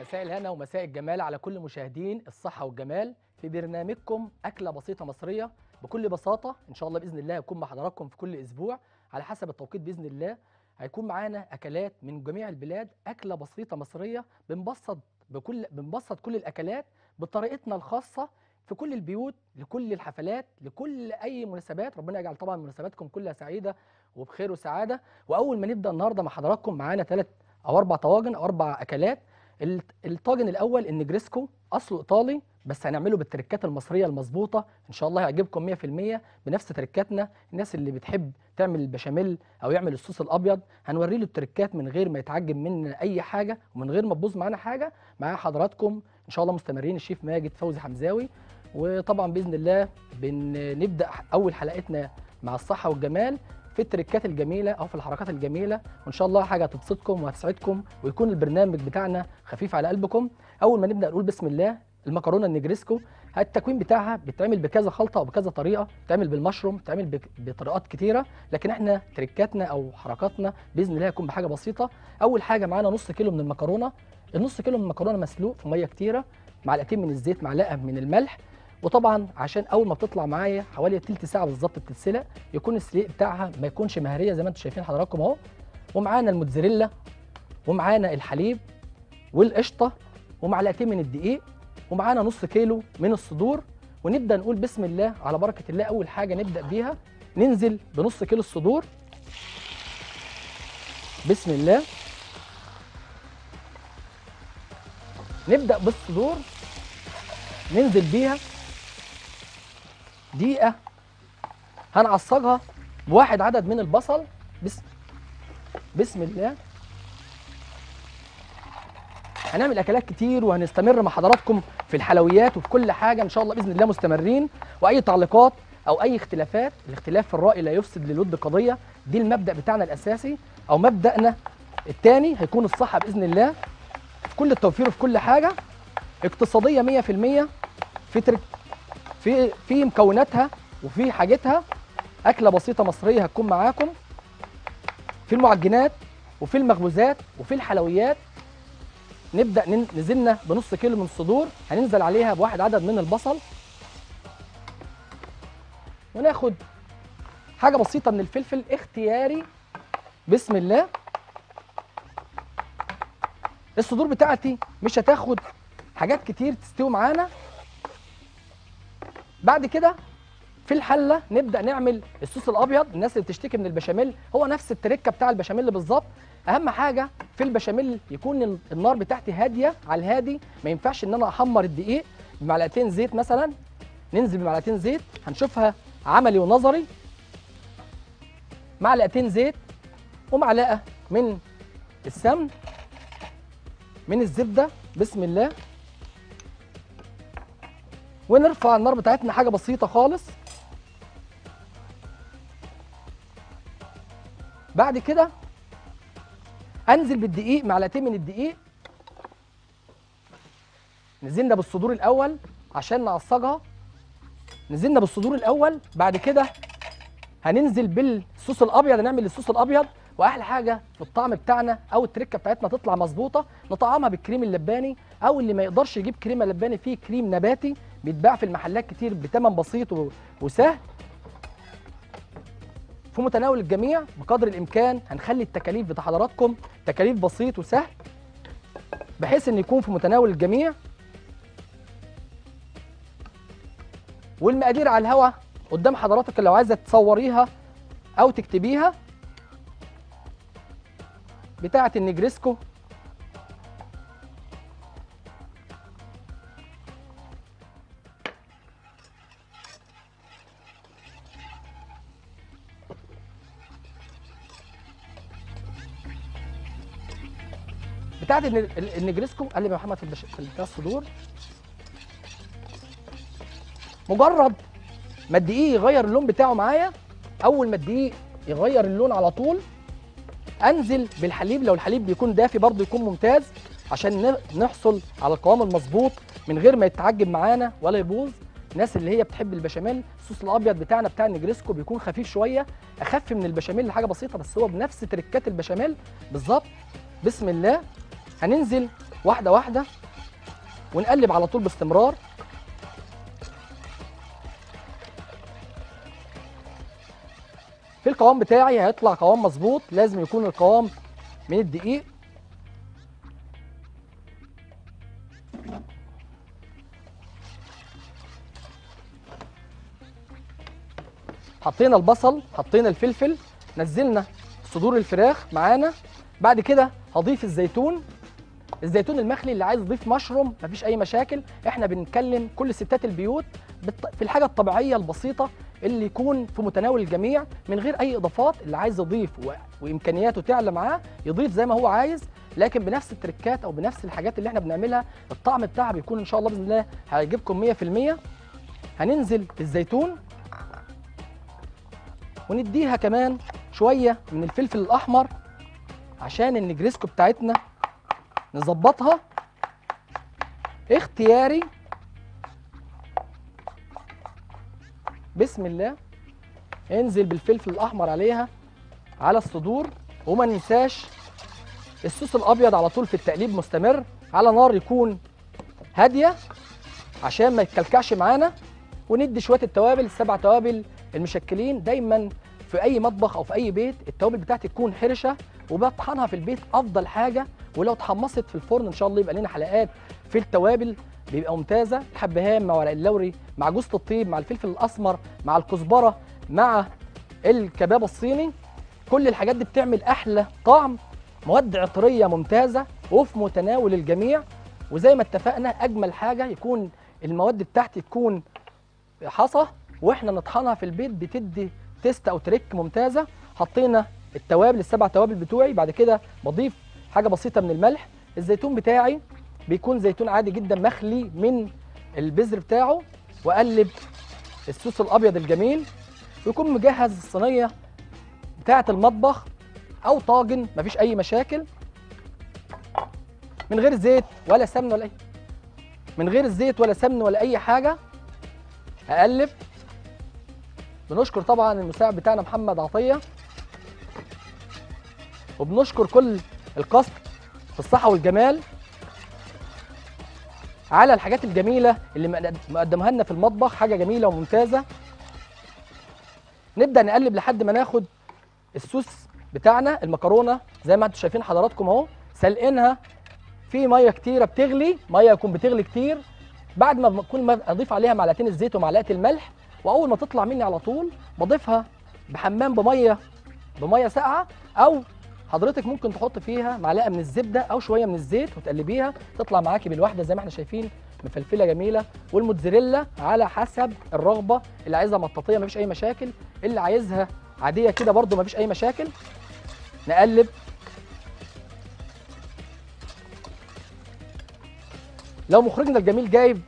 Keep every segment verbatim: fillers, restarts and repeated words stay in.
مساء الهنا ومساء الجمال على كل مشاهدين الصحة والجمال في برنامجكم أكلة بسيطة مصرية. بكل بساطة إن شاء الله بإذن الله هكون مع حضراتكم في كل أسبوع على حسب التوقيت بإذن الله، هيكون معانا أكلات من جميع البلاد، أكلة بسيطة مصرية بنبسط بكل بنبسط كل الأكلات بطريقتنا الخاصة في كل البيوت، لكل الحفلات، لكل أي مناسبات. ربنا يجعل طبعا مناسباتكم كلها سعيدة وبخير وسعادة. وأول ما نبدأ النهاردة مع حضراتكم معانا ثلاث أو أربع طواجن أو أربع أكلات. الطاجن الاول النجريسكو، اصله ايطالي بس هنعمله بالتركات المصريه المظبوطه، ان شاء الله هيعجبكم مية في المية بنفس تركاتنا. الناس اللي بتحب تعمل البشاميل او يعمل الصوص الابيض هنوري له التركات من غير ما يتعجب مننا اي حاجه ومن غير ما تبوظ معانا حاجه. مع حضراتكم ان شاء الله مستمرين الشيف ماجد فوزي حمزاوي، وطبعا باذن الله بنبدا اول حلقتنا مع الصحه والجمال في التركات الجميله او في الحركات الجميله، وان شاء الله حاجه هتبسطكم وهتسعدكم ويكون البرنامج بتاعنا خفيف على قلبكم. اول ما نبدا نقول بسم الله. المكرونه النجريسكو التكوين بتاعها بيتعمل بكذا خلطه وبكذا طريقه، بتعمل بالمشروم، بتعمل بطريقات كتيره، لكن احنا تركاتنا او حركاتنا باذن الله هتكون بحاجه بسيطه. اول حاجه معانا نص كيلو من المكرونه، النص كيلو من المكرونه مسلوق في ميه كتيره، معلقتين من الزيت، معلقه من الملح، وطبعا عشان اول ما بتطلع معايا حوالي تلت ساعه بالظبط بتتسلق، يكون السليق بتاعها ما يكونش مهريه زي ما انتم شايفين حضراتكم اهو. ومعانا الموتزاريلا، ومعانا الحليب والقشطه، ومعلقتين من الدقيق، ومعانا نص كيلو من الصدور. ونبدا نقول بسم الله على بركه الله. اول حاجه نبدا بيها ننزل بنص كيلو الصدور، بسم الله نبدا بالصدور ننزل بيها دقيقة. هنعصجها بواحد عدد من البصل، بسم بسم الله. هنعمل اكلات كتير وهنستمر مع حضراتكم في الحلويات وفي كل حاجة ان شاء الله باذن الله مستمرين. واي تعليقات او اي اختلافات، الاختلاف في الرأي لا يفسد للود قضية، دي المبدأ بتاعنا الاساسي او مبدأنا التاني هيكون الصحة باذن الله في كل التوفير وفي كل حاجة. اقتصادية مية في المية في ترك في في مكوناتها وفي حاجتها. اكله بسيطه مصريه هتكون معاكم في المعجنات وفي المخبوزات وفي الحلويات. نبدا نزلنا بنص كيلو من الصدور، هننزل عليها بواحد عدد من البصل، وناخد حاجه بسيطه من الفلفل اختياري، بسم الله. الصدور بتاعتي مش هتاخد حاجات كتير تستوي معانا. بعد كده في الحله نبدا نعمل الصوص الابيض. الناس اللي بتشتكي من البشاميل هو نفس التركه بتاع البشاميل بالظبط. اهم حاجه في البشاميل يكون النار بتاعتي هاديه على الهادي، ما ينفعش ان انا احمر الدقيق. بمعلقتين زيت مثلا ننزل بمعلقتين زيت، هنشوفها عملي ونظري. معلقتين زيت ومعلقه من السمن من الزبده، بسم الله. ونرفع النار بتاعتنا حاجه بسيطه خالص. بعد كده انزل بالدقيق، معلقتين من الدقيق. نزلنا بالصدور الاول عشان نعصجها، نزلنا بالصدور الاول. بعد كده هننزل بالصوص الابيض، هنعمل الصوص الابيض. واحلى حاجه في الطعم بتاعنا او التركه بتاعتنا تطلع مظبوطه نطعمها بالكريم اللباني، او اللي ما يقدرش يجيب كريمه لباني فيه كريم نباتي بيتباع في المحلات كتير بثمن بسيط وسهل في متناول الجميع. بقدر الامكان هنخلي التكاليف بتاع حضراتكم تكاليف بسيط وسهل بحيث ان يكون في متناول الجميع. والمقادير على الهواء قدام حضراتك، لو عايزه تصوريها او تكتبيها بتاعه النجريسكو. بتاعت النجريسكو قال لي محمد في البش... في الصدور. مجرد ما الدقيق يغير اللون بتاعه معايا، اول ما الدقيق يغير اللون على طول انزل بالحليب. لو الحليب بيكون دافي برضه يكون ممتاز عشان نحصل على القوام المظبوط من غير ما يتعجب معانا ولا يبوظ. الناس اللي هي بتحب البشاميل، الصوص الابيض بتاعنا بتاع النجريسكو بيكون خفيف شويه، اخف من البشاميل لحاجه بسيطه، بس هو بنفس تركات البشاميل بالظبط، بسم الله. هننزل واحده واحده ونقلب على طول باستمرار. في القوام بتاعي هيطلع قوام مظبوط، لازم يكون القوام من الدقيق. حطينا البصل، حطينا الفلفل، نزلنا صدور الفراخ معانا. بعد كده هضيف الزيتون، الزيتون المخلي. اللي عايز يضيف مشروم مفيش اي مشاكل، احنا بنتكلم كل ستات البيوت في الحاجه الطبيعيه البسيطه اللي يكون في متناول الجميع من غير اي اضافات. اللي عايز يضيف وامكانياته تعلى معاه يضيف زي ما هو عايز، لكن بنفس التركات او بنفس الحاجات اللي احنا بنعملها. الطعم بتاعها بيكون ان شاء الله باذن الله هيعجبكم مية في المية. هننزل بالزيتون ونديها كمان شويه من الفلفل الاحمر عشان النجريسكو بتاعتنا نظبطها. اختياري، بسم الله. انزل بالفلفل الاحمر عليها على الصدور، وما ننساش الصوص الابيض على طول في التقليب مستمر على نار يكون هاديه عشان ما يتكلكعش معانا. وندي شويه التوابل، السبع توابل المشكلين. دايما في اي مطبخ او في اي بيت التوابل بتاعتي تكون حرشه، وبطحنها في البيت افضل حاجه. ولو اتحمصت في الفرن ان شاء الله يبقى لنا حلقات في التوابل بيبقى ممتازه. الحبهان مع ورق اللوري مع جوزة الطيب مع الفلفل الاسمر مع الكزبره مع الكباب الصيني، كل الحاجات دي بتعمل احلى طعم، مواد عطريه ممتازه وفي متناول الجميع. وزي ما اتفقنا اجمل حاجه يكون المواد بتاعتي تكون حصى واحنا نطحنها في البيت، بتدي تيست او تريك ممتازه. حطينا التوابل، السبع توابل بتوعي. بعد كده بضيف حاجه بسيطه من الملح. الزيتون بتاعي بيكون زيتون عادي جدا مخلي من البذر بتاعه، واقلب الصوص الابيض الجميل. ويكون مجهز الصينيه بتاعه المطبخ او طاجن مفيش اي مشاكل، من غير زيت ولا سمن ولا اي من غير زيت ولا سمن ولا اي حاجه. هقلب. بنشكر طبعا المساعد بتاعنا محمد عطيه، وبنشكر كل القصد في الصحه والجمال على الحاجات الجميله اللي مقدمها لنا في المطبخ، حاجه جميله وممتازه. نبدا نقلب لحد ما ناخد الصوص بتاعنا. المكرونه زي ما انتم شايفين حضراتكم اهو سلقينها في ميه كتيره بتغلي، ميه تكون بتغلي كتير. بعد ما بكون اضيف عليها معلقتين الزيت ومعلقه الملح، واول ما تطلع مني على طول بضيفها بحمام بميه بميه ساقعه، او حضرتك ممكن تحط فيها معلقه من الزبده او شويه من الزيت وتقلبيها، تطلع معاكي بالواحده زي ما احنا شايفين مفلفله جميله. والموتزاريلا على حسب الرغبه، اللي عايزها مطاطيه مفيش اي مشاكل، اللي عايزها عاديه كده برده مفيش اي مشاكل. نقلب. لو مخرجنا الجميل جايب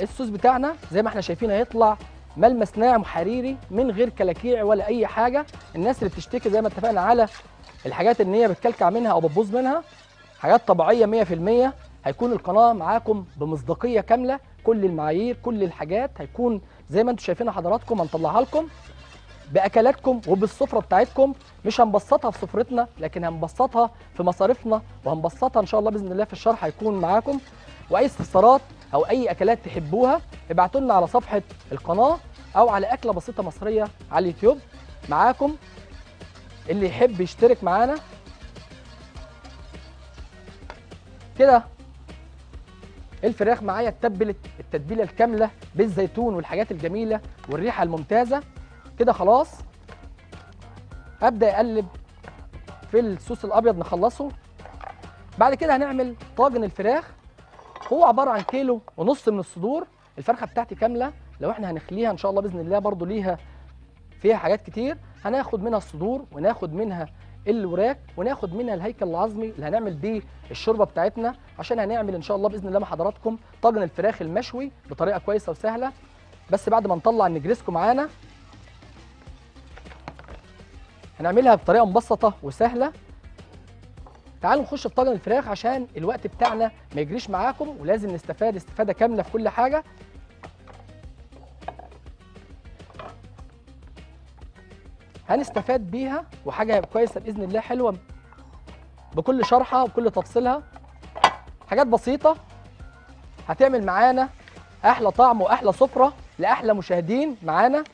الصوص بتاعنا زي ما احنا شايفين هيطلع ملمس ناعم حريري من غير كلاكيع ولا اي حاجه. الناس اللي بتشتكي زي ما اتفقنا على الحاجات ان هي بتكلكع منها او بتبوظ منها، حاجات طبيعيه مية في المية. هيكون القناه معاكم بمصداقيه كامله، كل المعايير كل الحاجات هيكون زي ما انتم شايفينها حضراتكم. هنطلعها لكم باكلاتكم وبالسفره بتاعتكم. مش هنبسطها في سفرتنا، لكن هنبسطها في مصاريفنا، وهنبسطها ان شاء الله باذن الله في الشرح هيكون معاكم. واي استفسارات او اي اكلات تحبوها ابعتوا لنا على صفحه القناه او على اكله بسيطه مصريه على اليوتيوب. معاكم اللي يحب يشترك معانا كده. الفراخ معايا اتبلت التتبيله الكامله بالزيتون والحاجات الجميله والريحه الممتازه كده. خلاص ابدا اقلب في الصوص الابيض نخلصه. بعد كده هنعمل طاجن الفراخ. هو عباره عن كيلو ونص من الصدور. الفرخه بتاعتي كامله، لو احنا هنخليها ان شاء الله باذن الله برضو ليها فيها حاجات كتير. هناخد منها الصدور وناخد منها الوراك وناخد منها الهيكل العظمي اللي هنعمل بيه الشوربه بتاعتنا، عشان هنعمل ان شاء الله باذن الله مع حضراتكم طاجن الفراخ المشوي بطريقه كويسه وسهله. بس بعد ما نطلع النجريسكو معانا هنعملها بطريقه مبسطه وسهله. تعالوا نخش في طاجن الفراخ عشان الوقت بتاعنا ما يجريش معاكم، ولازم نستفاد استفاده كامله في كل حاجه. هنستفاد بيها وحاجه كويسه باذن الله حلوه بكل شرحها وكل تفصيلها. حاجات بسيطه هتعمل معانا احلى طعم واحلى سفره لاحلى مشاهدين معانا،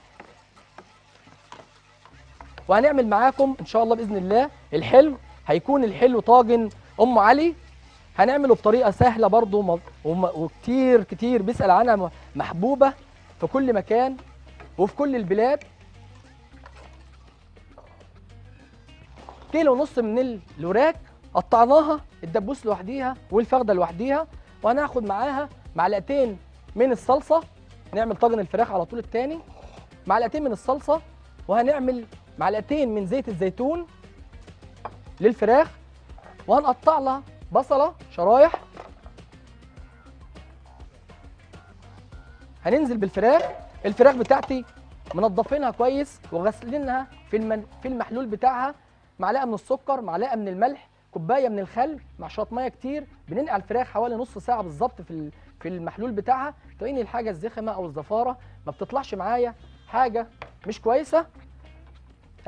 وهنعمل معاكم ان شاء الله باذن الله الحلو. هيكون الحلو طاجن ام علي، هنعمله بطريقه سهله برضو وكتير كتير بيسال عنها، محبوبه في كل مكان وفي كل البلاد. كيلو ونص من الوراك قطعناها، الدبوس لوحديها والفخده لوحديها، وهناخد معاها معلقتين من الصلصه. نعمل طاجن الفراخ على طول التاني. معلقتين من الصلصه، وهنعمل معلقتين من زيت الزيتون للفراخ، وهنقطع لها بصله شرايح. هننزل بالفراخ، الفراخ بتاعتي منضفينها كويس وغسلينها في في المحلول بتاعها، معلقه من السكر، معلقه من الملح، كوبايه من الخل مع شويه ميه كتير. بننقع الفراخ حوالي نص ساعه بالظبط في في المحلول بتاعها، تلاقيني الحاجه الزخمه او الزفاره ما بتطلعش معايا حاجه مش كويسه.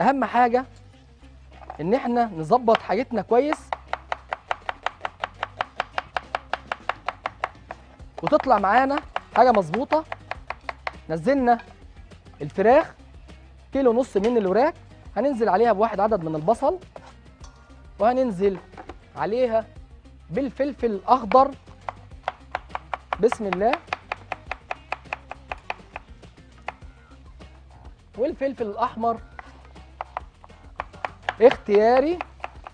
اهم حاجه ان احنا نظبط حاجتنا كويس وتطلع معانا حاجه مظبوطه. نزلنا الفراخ، كيلو ونص من الوراك، هننزل عليها بواحد عدد من البصل، وهننزل عليها بالفلفل الاخضر بسم الله، والفلفل الاحمر اختياري.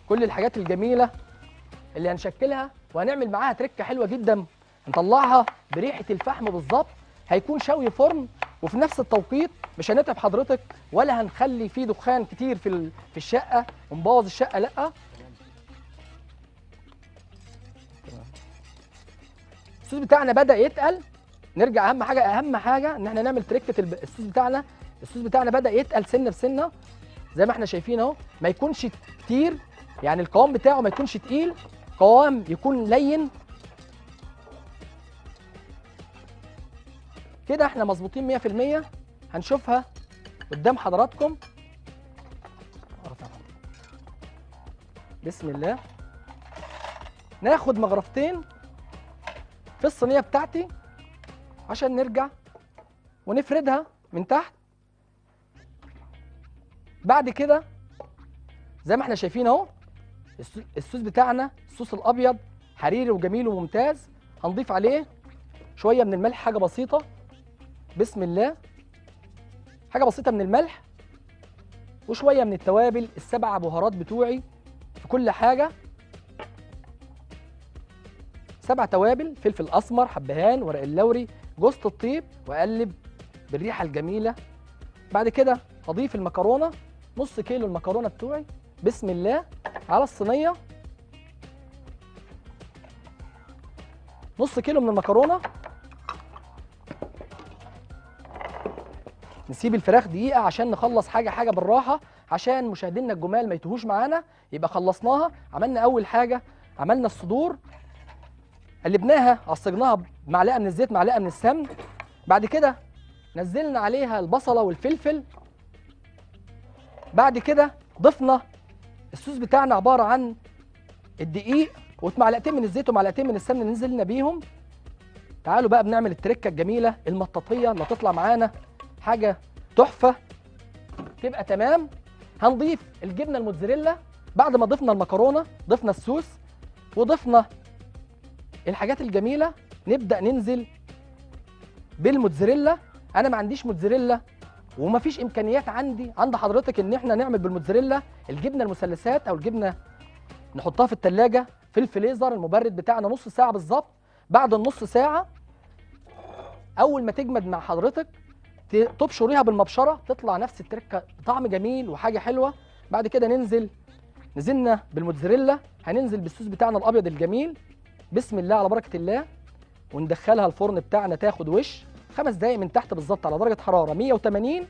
كل الحاجات الجميله اللي هنشكلها، وهنعمل معاها تركه حلوه جدا نطلعها بريحه الفحم بالظبط. هيكون شوي فرن وفي نفس التوقيت، مش هنتعب حضرتك ولا هنخلي فيه دخان كتير في في الشقه ونبوظ الشقه، لا. الصوص بتاعنا بدا يتقل، نرجع اهم حاجه اهم حاجه ان احنا نعمل تركه الصوص بتاعنا. الصوص بتاعنا بدا يتقل سنه بسنه زي ما احنا شايفين اهو، ما يكونش كتير يعني، القوام بتاعه ما يكونش تقيل، قوام يكون لين كده. احنا مظبوطين مية في المية، هنشوفها قدام حضراتكم بسم الله. ناخد مغرفتين في الصينيه بتاعتي عشان نرجع ونفردها من تحت. بعد كده زي ما احنا شايفين اهو الصوص بتاعنا، الصوص الابيض حريري وجميل وممتاز. هنضيف عليه شويه من الملح، حاجه بسيطه بسم الله، حاجه بسيطه من الملح وشويه من التوابل، السبع بهارات بتوعي في كل حاجه، سبع توابل، فلفل اسمر، حبهان، ورق اللوري، جوز الطيب، واقلب بالريحه الجميله. بعد كده هضيف المكرونه، نص كيلو المكرونه بتوعي بسم الله على الصينيه، نص كيلو من المكرونه. نسيب الفراخ دقيقه عشان نخلص حاجه حاجه بالراحه، عشان مشاهدينا الجمال ما يتوهوش معانا. يبقى خلصناها، عملنا اول حاجه عملنا الصدور، قلبناها عصجناها بمعلقه من الزيت، معلقه من السمن. بعد كده نزلنا عليها البصله والفلفل. بعد كده ضفنا الصوص بتاعنا، عباره عن الدقيق ومعلقتين من الزيت ومعلقتين من السمن اللي نزلنا بيهم. تعالوا بقى بنعمل التركه الجميله المطاطيه اللي هتطلع معانا حاجه تحفه، تبقى تمام. هنضيف الجبنه الموتزاريلا بعد ما ضفنا المكرونه، ضفنا الصوص وضفنا الحاجات الجميله. نبدا ننزل بالموتزاريلا. انا ما عنديش موتزاريلا ومفيش امكانيات عندي عند حضرتك ان احنا نعمل بالموتزاريلا الجبنه المثلثات او الجبنه، نحطها في الثلاجه في الفريزر المبرد بتاعنا نص ساعه بالظبط. بعد النص ساعه اول ما تجمد مع حضرتك تبشريها بالمبشره، تطلع نفس التركه طعم جميل وحاجه حلوه. بعد كده ننزل نزلنا بالموتزاريلا، هننزل بالصوص بتاعنا الابيض الجميل بسم الله على بركه الله، وندخلها الفرن بتاعنا تاخد وش خمس دقايق من تحت بالظبط على درجه حراره مية وتمانين،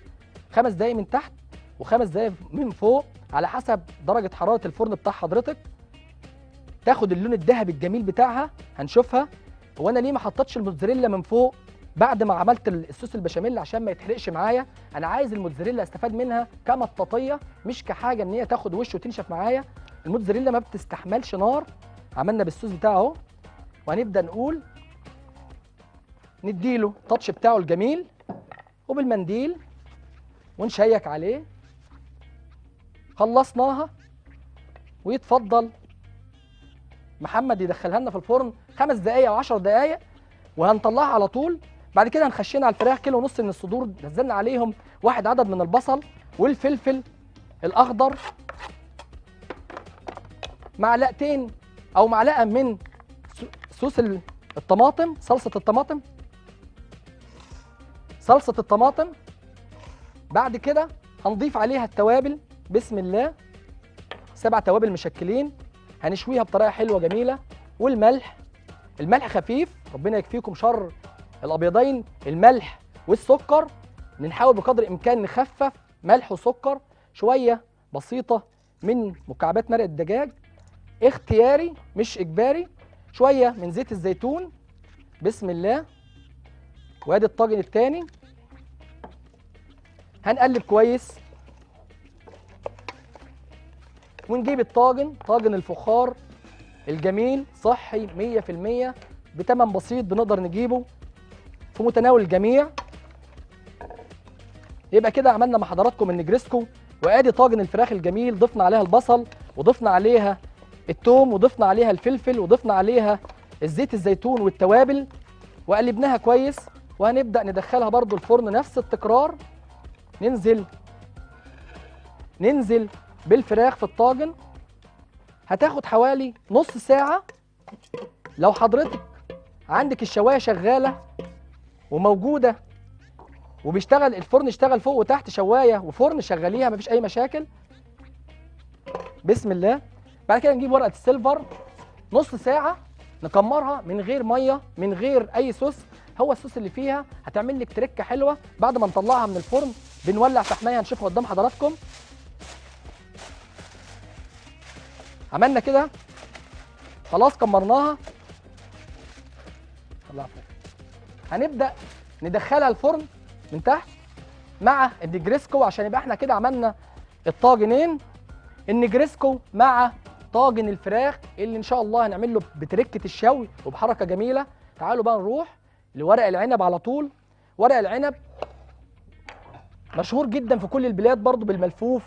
خمس دقايق من تحت وخمس دقايق من فوق على حسب درجه حراره الفرن بتاع حضرتك. تاخد اللون الذهبي الجميل بتاعها، هنشوفها. هو انا ليه ما حطيتش الموتزاريلا من فوق بعد ما عملت الصوص البشاميل؟ عشان ما يتحرقش معايا. انا عايز الموتزاريلا استفاد منها كمطاطيه، مش كحاجه ان هي تاخد وش وتنشف معايا. الموتزاريلا ما بتستحملش نار. عملنا بالصوص بتاعه اهو، وهنبدا نقول نديله التاتش بتاعه الجميل وبالمنديل ونشيك عليه. خلصناها ويتفضل محمد يدخلها لنا في الفرن خمس دقايق او عشر دقايق وهنطلعها على طول. بعد كده هنخشينا على الفراخ كيلو ونص من الصدور، نزلنا عليهم واحد عدد من البصل والفلفل الاخضر، معلقتين او معلقه من صوص الطماطم، صلصه الطماطم صلصه الطماطم. بعد كده هنضيف عليها التوابل، بسم الله، سبع توابل مشكلين، هنشويها بطريقه حلوه جميله. والملح، الملح خفيف، ربنا يكفيكم شر الابيضين، الملح والسكر بنحاول بقدر الامكان نخفف ملح وسكر، شويه بسيطه من مكعبات مرق الدجاج اختياري مش اجباري، شويه من زيت الزيتون، بسم الله. وادي الطاجن الثاني، هنقلب كويس ونجيب الطاجن، طاجن الفخار الجميل صحي مية في المية بتمن بسيط، بنقدر نجيبه في متناول الجميع. يبقى كده عملنا مع حضراتكم النجريسكو، وادي طاجن الفراخ الجميل، ضفنا عليها البصل وضفنا عليها الثوم وضفنا عليها الفلفل وضفنا عليها الزيت الزيتون والتوابل وقلبناها كويس، وهنبدا ندخلها برضو الفرن نفس التكرار. ننزل ننزل بالفراخ في الطاجن، هتاخد حوالي نص ساعة. لو حضرتك عندك الشواية شغالة وموجودة وبيشتغل الفرن، اشتغل فوق وتحت، شواية وفرن شغاليها مفيش أي مشاكل، بسم الله. بعد كده نجيب ورقة السيلفر، نص ساعة نكمرها من غير مية من غير أي صوص، هو الصوص اللي فيها هتعمل لك تركة حلوة. بعد ما نطلعها من الفرن بنولع فحماية، هنشوفها قدام حضراتكم. عملنا كده خلاص، كمرناها، هنبدأ ندخلها الفرن من تحت مع النجريسكو، عشان يبقى احنا كده عملنا الطاجنين، النجريسكو مع طاجن الفراخ اللي ان شاء الله هنعمل له بتركة الشوي وبحركة جميلة. تعالوا بقى نروح لورق العنب على طول. ورق العنب مشهور جدا في كل البلاد برضو بالملفوف،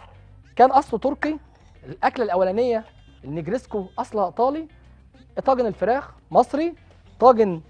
كان اصله تركي. الاكله الاولانيه النجريسكو اصلها ايطالي، طاجن الفراخ مصري، طاجن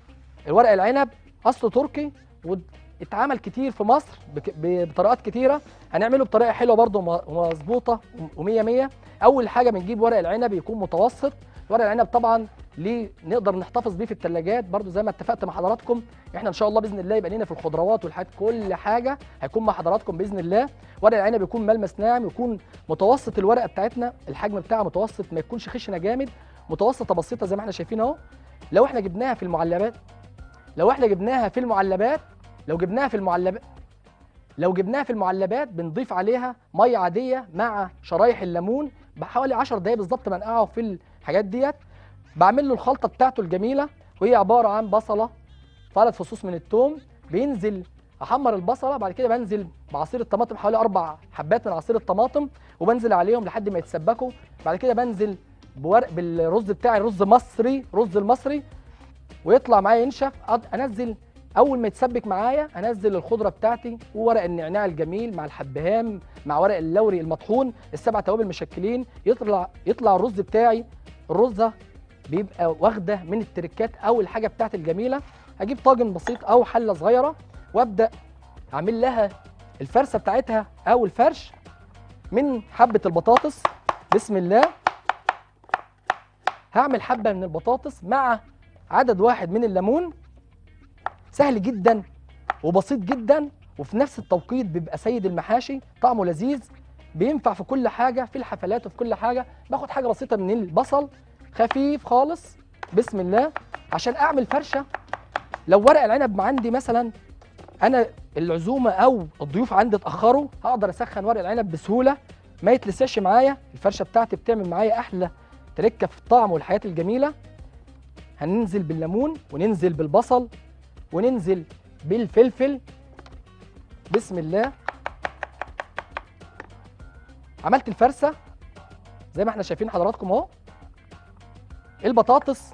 الورق العنب اصله تركي واتعمل كتير في مصر بطريقات كتيره، هنعمله بطريقه حلوه برده ومظبوطه ومية مية. اول حاجه بنجيب ورق العنب يكون متوسط، ورق العنب طبعا ليه نقدر نحتفظ بيه في الثلاجات برده زي ما اتفقت مع حضراتكم، احنا ان شاء الله باذن الله يبقى لينا في الخضروات والحاجات، كل حاجه هيكون مع حضراتكم باذن الله. ورق العنب يكون ملمس ناعم، يكون متوسط، الورقه بتاعتنا الحجم بتاعها متوسط، ما يكونش خشنه جامد، متوسطه بسيطه زي ما احنا شايفين اهو. لو احنا جبناها في المعلبات لو احنا جبناها في المعلبات لو جبناها في المعلبات لو جبناها في المعلبات بنضيف عليها ميه عاديه مع شرايح الليمون، بحوالي عشر دقايق بالظبط بنقعه في الحاجات ديت. بعمل له الخلطه بتاعته الجميله، وهي عباره عن بصله، ثلاث فصوص من الثوم، بينزل احمر البصله، بعد كده بنزل بعصير الطماطم، حوالي اربع حبات من عصير الطماطم، وبنزل عليهم لحد ما يتسبكوا. بعد كده بنزل بورق بالرز بتاعي، رز مصري، رز المصري، ويطلع معايا ينشف، انزل اول ما يتسبك معايا انزل الخضره بتاعتي وورق النعناع الجميل مع الحبهان مع ورق اللوري المطحون، السبع توابل مشكلين، يطلع يطلع الرز بتاعي، الرزه بيبقى واخده من التركات او الحاجه بتاعتي الجميله. هجيب طاجن بسيط او حله صغيره وابدا اعمل لها الفرشه بتاعتها او الفرش من حبه البطاطس، بسم الله. هعمل حبه من البطاطس مع عدد واحد من الليمون، سهل جدا وبسيط جدا، وفي نفس التوقيت بيبقى سيد المحاشي، طعمه لذيذ، بينفع في كل حاجه، في الحفلات وفي كل حاجه. باخد حاجه بسيطه من البصل خفيف خالص، بسم الله، عشان اعمل فرشه. لو ورق العنب عندي مثلا انا العزومه او الضيوف عندي اتاخروا، هقدر اسخن ورق العنب بسهوله ما يتلسعش معايا، الفرشه بتاعتي بتعمل معايا احلى تركه في الطعم والحياه الجميله. هننزل بالليمون وننزل بالبصل وننزل بالفلفل، بسم الله. عملت الفرشه زي ما احنا شايفين حضراتكم اهو. البطاطس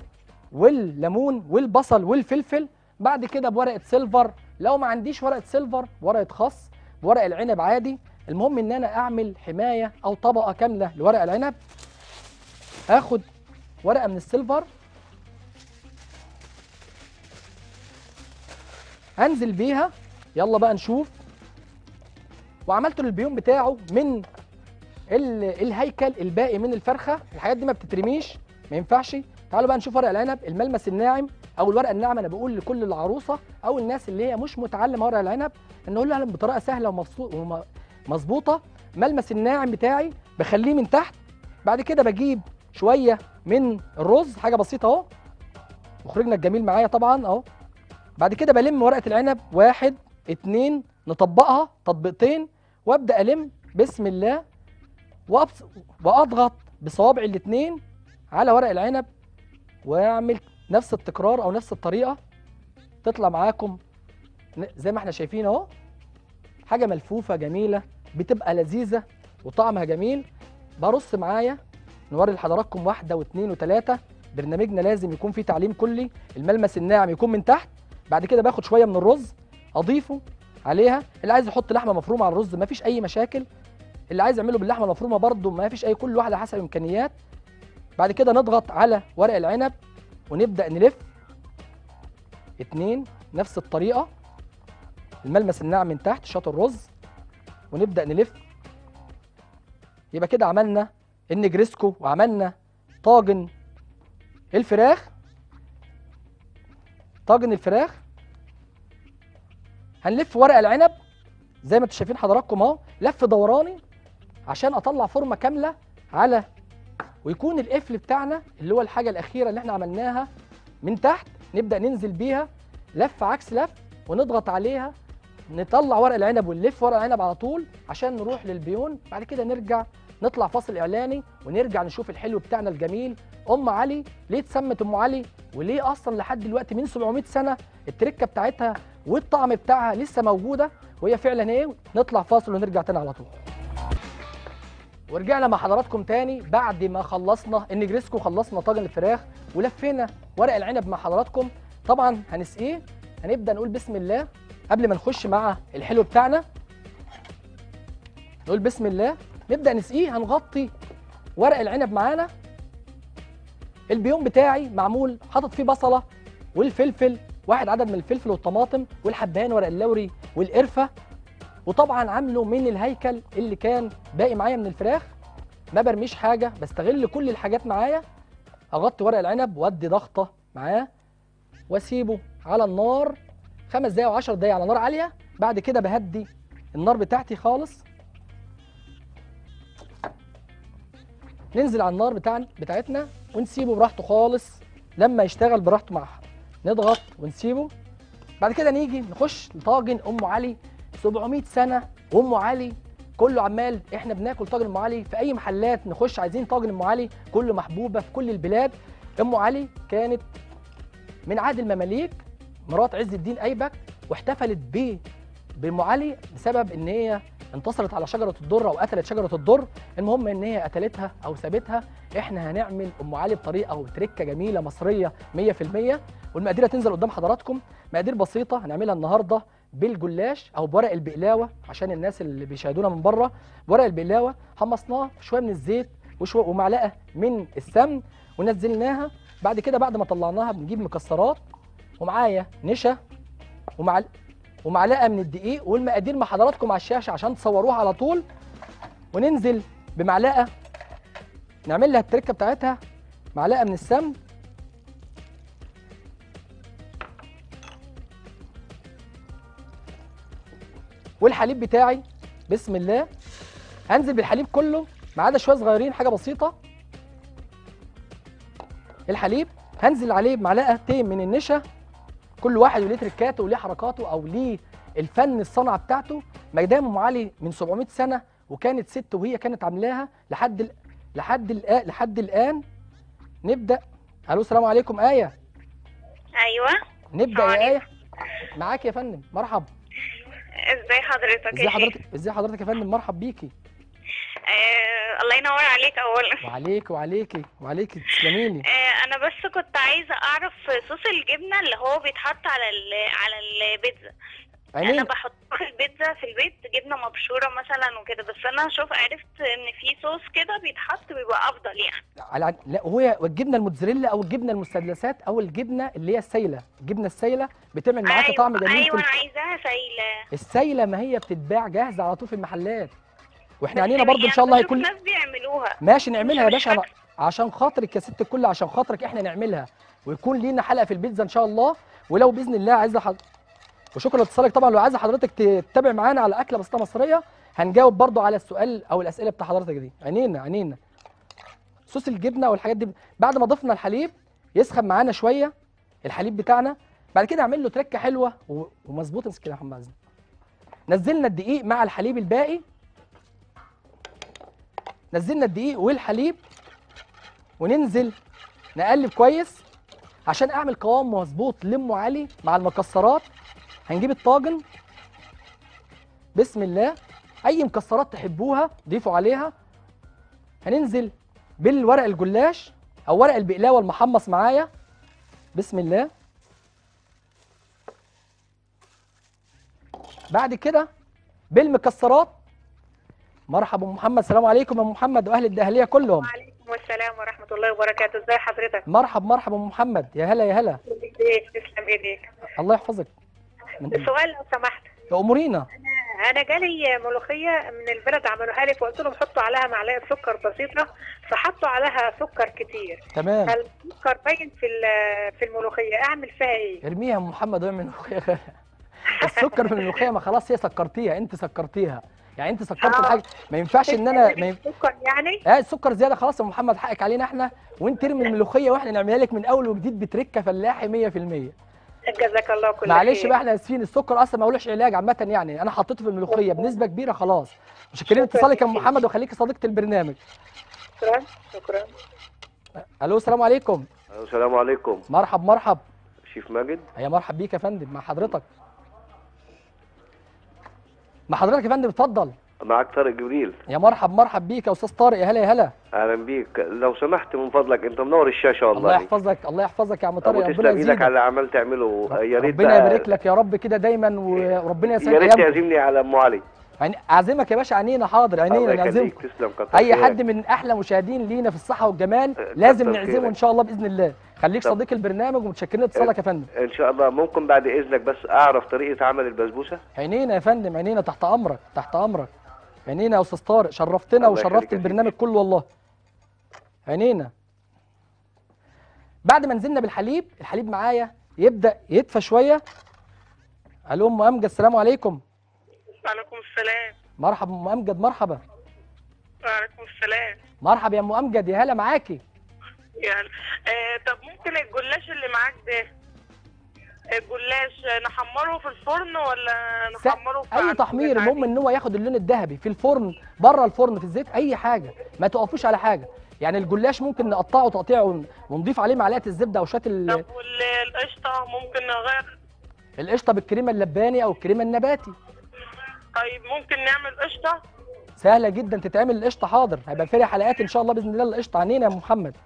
والليمون والبصل والفلفل. بعد كده بورقه سيلفر، لو ما عنديش ورقه سيلفر ورقه خس، ورق العنب عادي. المهم ان انا اعمل حمايه او طبقه كامله لورق العنب. اخد ورقه من السيلفر، انزل بيها، يلا بقى نشوف. وعملت البيوم بتاعه من الهيكل الباقي من الفرخه، الحاجات دي ما بتترميش، ما ينفعش. تعالوا بقى نشوف ورق العنب الملمس الناعم او الورقه الناعمه. انا بقول لكل العروسه او الناس اللي هي مش متعلمه ورق العنب ان اقول لها بطريقه سهله ومظبوطه. ملمس الناعم بتاعي بخليه من تحت، بعد كده بجيب شويه من الرز، حاجه بسيطه اهو، مخرجنا الجميل معايا طبعا اهو. بعد كده بلم ورقه العنب، واحد اتنين، نطبقها تطبيقتين، وابدا الم بسم الله، واضغط بصوابعي الاتنين على ورق العنب، واعمل نفس التكرار او نفس الطريقه. تطلع معاكم زي ما احنا شايفين اهو، حاجه ملفوفه جميله، بتبقى لذيذه وطعمها جميل. برص معايا نوري لحضراتكم واحده واثنين وثلاثه. برنامجنا لازم يكون فيه تعليم كلي. الملمس الناعم يكون من تحت، بعد كده باخد شويه من الرز اضيفه عليها. اللي عايز يحط لحمه مفرومه على الرز مفيش اي مشاكل، اللي عايز يعمله باللحمه المفرومه برده مفيش اي، كل واحده حسب الامكانيات. بعد كده نضغط على ورق العنب ونبدا نلف اتنين، نفس الطريقه، الملمس الناعم من تحت، شاطر الرز، ونبدا نلف. يبقى كده عملنا النجريسكو وعملنا طاجن الفراخ. طاجن الفراخ هنلف ورق العنب زي ما انتم شايفين حضراتكم اهو، لف دوراني عشان اطلع فورمه كامله على، ويكون القفل بتاعنا اللي هو الحاجه الاخيره اللي احنا عملناها من تحت، نبدا ننزل بيها لف عكس لف ونضغط عليها، نطلع ورق العنب ونلف ورق العنب على طول عشان نروح للبيون. بعد كده نرجع نطلع فاصل اعلاني ونرجع نشوف الحلو بتاعنا الجميل. ام علي ليه اتسمت ام علي، وليه اصلا لحد دلوقتي من سبعمائة سنه التركه بتاعتها والطعم بتاعها لسه موجوده، وهي فعلا ايه. نطلع فاصل ونرجع تاني على طول. ورجعنا مع حضراتكم تاني بعد ما خلصنا النجريسكو، خلصنا طاجن الفراخ ولفينا ورق العنب مع حضراتكم. طبعا هنسقيه، هنبدا نقول بسم الله قبل ما نخش مع الحلو بتاعنا. نقول بسم الله، نبدا نسقيه. هنغطي ورق العنب معانا. البيون بتاعي معمول حاطط فيه بصله والفلفل، واحد عدد من الفلفل والطماطم والحبهان ورق اللوري والقرفه، وطبعا عامله من الهيكل اللي كان باقي معايا من الفراخ. ما برميش حاجه، بستغل كل الحاجات معايا. اغطي ورق العنب وادي ضغطه معاه واسيبه على النار خمس دقايق وعشر دقايق على نار عاليه. بعد كده بهدي النار بتاعتي خالص، ننزل على النار بتاع بتاعتنا ونسيبه براحته خالص لما يشتغل براحته معاها. نضغط ونسيبه. بعد كده نيجي نخش لطاجن ام علي. سبعمائة سنه وام علي كله عمال احنا بناكل طاجن ام علي في اي محلات نخش عايزين طاجن ام علي، كله محبوبه في كل البلاد. ام علي كانت من عهد المماليك، مرات عز الدين ايبك، واحتفلت بيه بام علي بسبب ان هي انتصرت على شجره الدر او قتلت شجره الدر. المهم ان هي قتلتها او سابتها. احنا هنعمل ام علي بطريقه وتركه جميله مصريه مية في المية، والمقادير هتنزل قدام حضراتكم. مقادير بسيطه هنعملها النهارده بالجلاش او بورق البقلاوه عشان الناس اللي بيشاهدونا من بره. ورق البقلاوه حمصناه في شويه من الزيت وشويه ومعلقه من السمن ونزلناها. بعد كده بعد ما طلعناها بنجيب مكسرات، ومعايا نشا ومعل... ومعلقه من الدقيق، والمقادير مع حضراتكم على الشاشه عشان تصوروها على طول. وننزل بمعلقه نعمل لها التركه بتاعتها، معلقه من السمن، والحليب بتاعي بسم الله. هنزل بالحليب كله ما عدا شويه صغيرين، حاجه بسيطه. الحليب هنزل عليه بمعلقتين من النشا. كل واحد وليه تركاته وليه حركاته او ليه الفن الصنعه بتاعته. ما دام ام علي من سبعمائة سنه وكانت ست وهي كانت عاملاها لحد ال... لحد ال... لحد الان. نبدا. الو السلام عليكم ايه. ايوه نبدا يا ايه. معاك يا فندم، مرحبا. ازاي حضرتك ازاي حضرتك ازاي حضرتك يا فندم، مرحب بيكي. آه الله ينور عليك اولا. وعليك وعليكي وعليكي تسلميلي. آه انا بس كنت عايزه اعرف صوص الجبنه اللي هو بيتحط على ال على البيتزا. انا بحط في البيتزا في البيت جبنه مبشوره مثلا وكده، بس انا شوف عرفت ان في صوص كده بيتحط بيبقى افضل يعني. على لا هو الجبنه الموتزاريلا او الجبنه المثلثات او الجبنه اللي هي السايله، الجبنه السايله بتعمل معاكي أيوة طعم جميل. ايوه انا عايزاها سايله. السايله ما هي بتتباع جاهزه على طول في المحلات، واحنا علينا برضو ان شاء الله هيكون الناس بيعملوها. ماشي نعملها يا باشا عشان خاطرك يا ست الكل، عشان خاطرك احنا نعملها ويكون لينا حلقه في البيتزا ان شاء الله. ولو باذن الله عايزه حضرتك، وشكرا لاتصالك طبعا، لو عايزه حضرتك تتابع معانا على اكله بسيطه مصريه هنجاوب برضو على السؤال او الاسئله بتاع حضرتك دي. عينينا عينينا. صوص الجبنه والحاجات دي بعد ما ضفنا الحليب يسخن معانا شويه الحليب بتاعنا، بعد كده اعمل له تركه حلوه ومظبوطه. امسك كده يا محمد عزمي. نزلنا الدقيق مع الحليب الباقي، نزلنا الدقيق والحليب وننزل نقلب كويس عشان اعمل قوام مظبوط لأم علي مع المكسرات. هنجيب الطاجن بسم الله، اي مكسرات تحبوها ضيفوا عليها. هننزل بالورق الجلاش او ورق البقلاوه المحمص معايا بسم الله. بعد كده بالمكسرات. مرحبا ام محمد، السلام عليكم يا ام محمد واهل الدهليه كلهم. وعليكم السلام ورحمه الله وبركاته، ازي حضرتك؟ مرحبا مرحبا ام محمد، يا هلا يا هلا. تسلم ايديك الله يحفظك. السؤال لو سمحت. امورينا. انا انا جالي ملوخيه من البلد عملوها لي، فقلت لهم حطوا عليها معلقه سكر بسيطه، فحطوا عليها سكر كتير. تمام. فالسكر باين في في الملوخيه، اعمل فيها ايه؟ ارميها يا محمد واعمل ملوخيه. السكر في الملوخيه ما خلاص هي سكرتيها، انت سكرتيها. يعني انت سكرت آه. الحاجه، ما ينفعش ان انا ما ينفعش السكر يعني؟ اه السكر زياده خلاص يا محمد، حقك علينا احنا، وانت ارمي الملوخيه واحنا نعملها لك من اول وجديد بتركه فلاحي مية في المية. جزاك الله كل خير. معلش بقى احنا اسفين، السكر اصلا ما هوش علاج عامه يعني، انا حطيته في الملوخيه بنسبه كبيره خلاص. متشكرين اتصالك يا ام محمد وخليكي صديقه البرنامج. شكرا شكرا. الو السلام عليكم. السلام عليكم. مرحب مرحب. شيف ماجد. يا مرحب بيك يا فندم، مع حضرتك. مع حضرتك يا فندم اتفضل. معاك طارق جبريل. يا مرحب مرحب بيك يا استاذ طارق، يا هلا يا هلا. اهلا بيك، لو سمحت من فضلك انت منور الشاشه والله. الله يحفظك الله يحفظك يا عم طارق، ربنا يزيدك. تسلم ايدك على اللي عمال تعمله، يا ريت ربنا يبارك لك يا رب كده دايما، وربنا يسعدك. يا ريت تعزمني على ام علي. اعزمك يا باشا. عينينا حاضر، عينينا نعزمك. تسلم كتر خيرك. اي حد من احلى مشاهدين لينا في الصحه والجمال لازم نعزمه ان شاء الله باذن الله. خليك صديق البرنامج ومتشكرين اتصالك يا فندم. ان شاء الله. ممكن بعد اذنك بس اعرف طريقه عمل البسبوسه؟ عينينا يا فندم عينينا، تحت امرك تحت امرك. عينينا يا استاذ طارق، شرفتنا وشرفت البرنامج كله والله. عينينا. بعد ما نزلنا بالحليب، الحليب معايا يبدا يدفى شويه. الو ام امجد، السلام عليكم. وعليكم السلام. مرحبا ام امجد. مرحبا. وعليكم السلام. مرحبا يا ام امجد، يا هلا معاكي. يعني آه طب ممكن الجلاش اللي معاك ده الجلاش نحمره في الفرن ولا نحمره في اي تحمير؟ المهم ان هو ياخد اللون الذهبي في الفرن، بره الفرن، في الزيت، اي حاجه، ما توقفوش على حاجه. يعني الجلاش ممكن نقطعه تقطيع ونضيف عليه معلقه الزبده او شويه ال... طب والقشطه ممكن نغير القشطه بالكريمه اللباني او الكريمه النباتي. طيب ممكن نعمل قشطه سهله جدا تتعمل القشطه. حاضر، هيبقى في حلقات ان شاء الله باذن الله القشطه. عنينا يا محمد.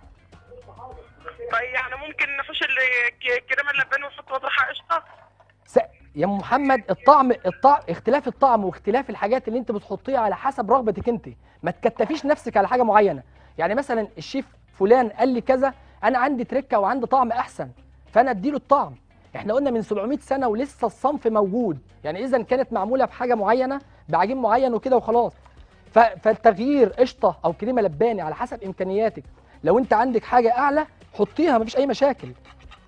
طيب يعني ممكن نفوش الكريمه اللباني ونحط وضحها قشطه س... يا محمد الطعم الطعم اختلاف الطعم واختلاف الحاجات اللي انت بتحطيها على حسب رغبتك انت، ما تكتفيش نفسك على حاجه معينه. يعني مثلا الشيف فلان قال لي كذا، انا عندي تركه وعندي طعم احسن فانا اديله الطعم. احنا قلنا من سبعمية سنه ولسه الصنف موجود، يعني اذا كانت معموله بحاجه معينه بعجين معين وكده وخلاص. ف... فالتغيير قشطه او كريمه لباني على حسب امكانياتك. لو انت عندك حاجه اعلى حطيها مفيش اي مشاكل،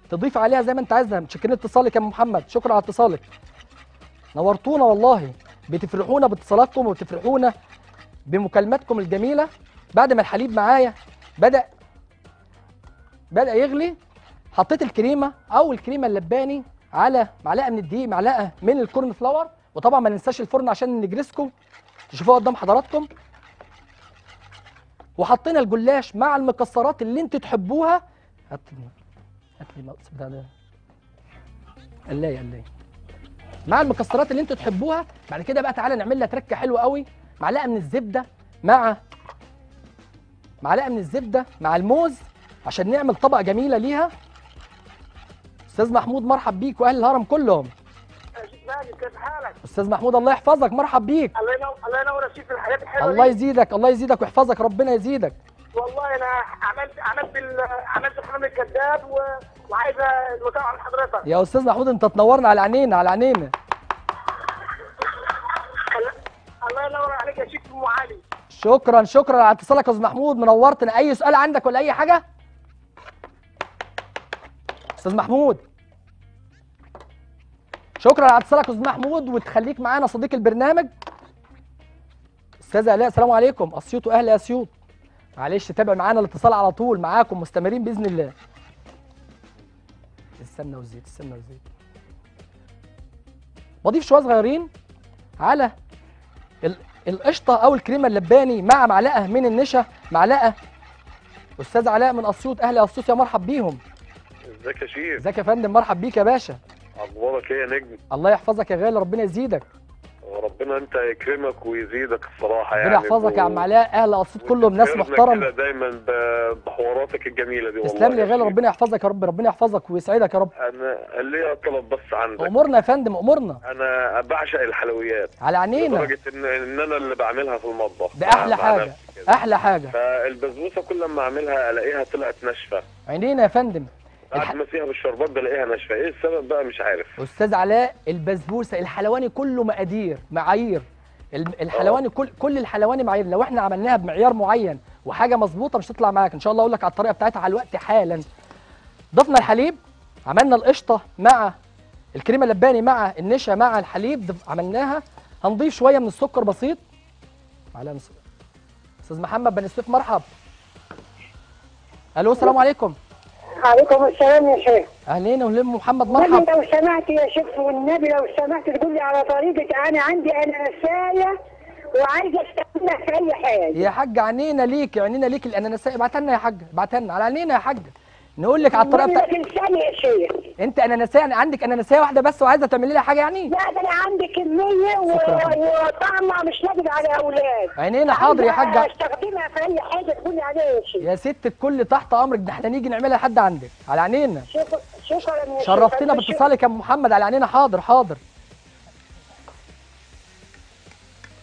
تضيف عليها زي ما انت عايزها. متشكرين اتصالك يا محمد، شكرا على اتصالك، نورتونا والله، بتفرحونا باتصالاتكم وبتفرحونا بمكالماتكم الجميله. بعد ما الحليب معايا بدا بدا يغلي، حطيت الكريمه او الكريمه اللباني على معلقه من الدقيق، معلقه من الكورن فلاور، وطبعا ما ننساش الفرن عشان النجريسكو تشوفوها قدام حضراتكم. وحطينا الجلاش مع المكسرات اللي انت تحبوها. هات لي المقص بتاع ده. قلايه قلايه. مع المكسرات اللي انت تحبوها. بعد كده بقى تعالى نعمل لها تركه حلوه قوي، معلقه من الزبده مع معلقه من الزبده مع الموز عشان نعمل طبقه جميله ليها. استاذ محمود مرحب بيك واهل الهرم كلهم. كيف حالك؟ استاذ محمود الله يحفظك، مرحب بيك. الله ينور الله ينور يا شيخ، الحياه الحلوه. الله يزيدك الله يزيدك ويحفظك، ربنا يزيدك. والله انا عملت عملت عملت الحمام الكذاب وعايز المتابعه من حضرتك. يا استاذ محمود انت تنورنا، على عينينا على عينينا. الله ينور عليك يا شيخ ام علي. شكرا شكرا على اتصالك يا استاذ محمود، منورتنا. اي سؤال عندك ولا اي حاجه؟ استاذ محمود شكرا على اتصالك يا استاذ محمود، وتخليك معانا صديق البرنامج. استاذه الاء السلام عليكم، اسيوط واهل اسيوط. معلش تابع معانا الاتصال على طول، معاكم مستمرين باذن الله. السمنه والزيت السمنه والزيت. بضيف شويه صغيرين على القشطه او الكريمه اللباني مع معلقه من النشا، معلقه. استاذ علاء من اسيوط اهل اسيوط، يا مرحب بيهم. ازيك يا شيخ؟ ازيك يا فندم، مرحب بيك يا باشا. اخبارك ايه يا نجم؟ الله يحفظك يا غالي، ربنا يزيدك. ربنا انت يكرمك ويزيدك الصراحه، يعني ربنا يحفظك يا عم علاء، اهل اسيوط كلهم ناس محترمه دايما بحواراتك الجميله دي والله. تسلم لي يا غالي، ربنا يحفظك يا رب، ربنا يحفظك ويسعدك يا رب. انا ليا طلب بس عندك. امورنا يا فندم امورنا. انا بعشق الحلويات على عينينا، لدرجه ان ان انا اللي بعملها في المطبخ ده احلى حاجه احلى حاجه. فالبسبوسه كل ما اعملها الاقيها طلعت ناشفه. عينينا يا فندم، بعد ما فيها بالشربات بلاقيها ناشفه، ايه السبب بقى مش عارف. استاذ علاء البسبوسه الحلواني كله مقادير معايير، الحلواني كل كل الحلواني معايير، لو احنا عملناها بمعيار معين وحاجه مظبوطه مش هتطلع معاك. ان شاء الله اقول لك على الطريقه بتاعتها على الوقت حالا. ضفنا الحليب، عملنا القشطه مع الكريمه اللباني مع النشا مع الحليب عملناها، هنضيف شويه من السكر بسيط. معلقه سكر. استاذ محمد بن السيف مرحب. الو السلام عليكم. عليكم السلام يا شيخ. اهلين وسهلا. محمد مرحبا. لو سمحت يا شيخ والنبي لو سمحت تقول لي على طريقه، انا عندي انانسايه وعايزه استعملها في اي حاجه. يا حاج عينينا ليك عينينا ليك، الانانسايه ابعتها لنا يا حاج، ابعتها لنا على عينينا يا حاج، نقول لك على الطريقه بتاعتك. انانسايه يا شيخ. انت انانسايه يعني عندك انانسايه واحده بس وعايزه تعملي لها حاجه يعني؟ لا ده انا عندي كميه وطعمها مش لاقي على اولاد. عينينا حاضر يا حاج، استخدمها في اي حاجه تقول لي عليها يا شيخ. يا ست الكل تحت امرك، ده احنا نيجي نعملها لحد عندك على عينينا. شكرا شرفتنا باتصالك يا ام محمد، على عينينا حاضر حاضر.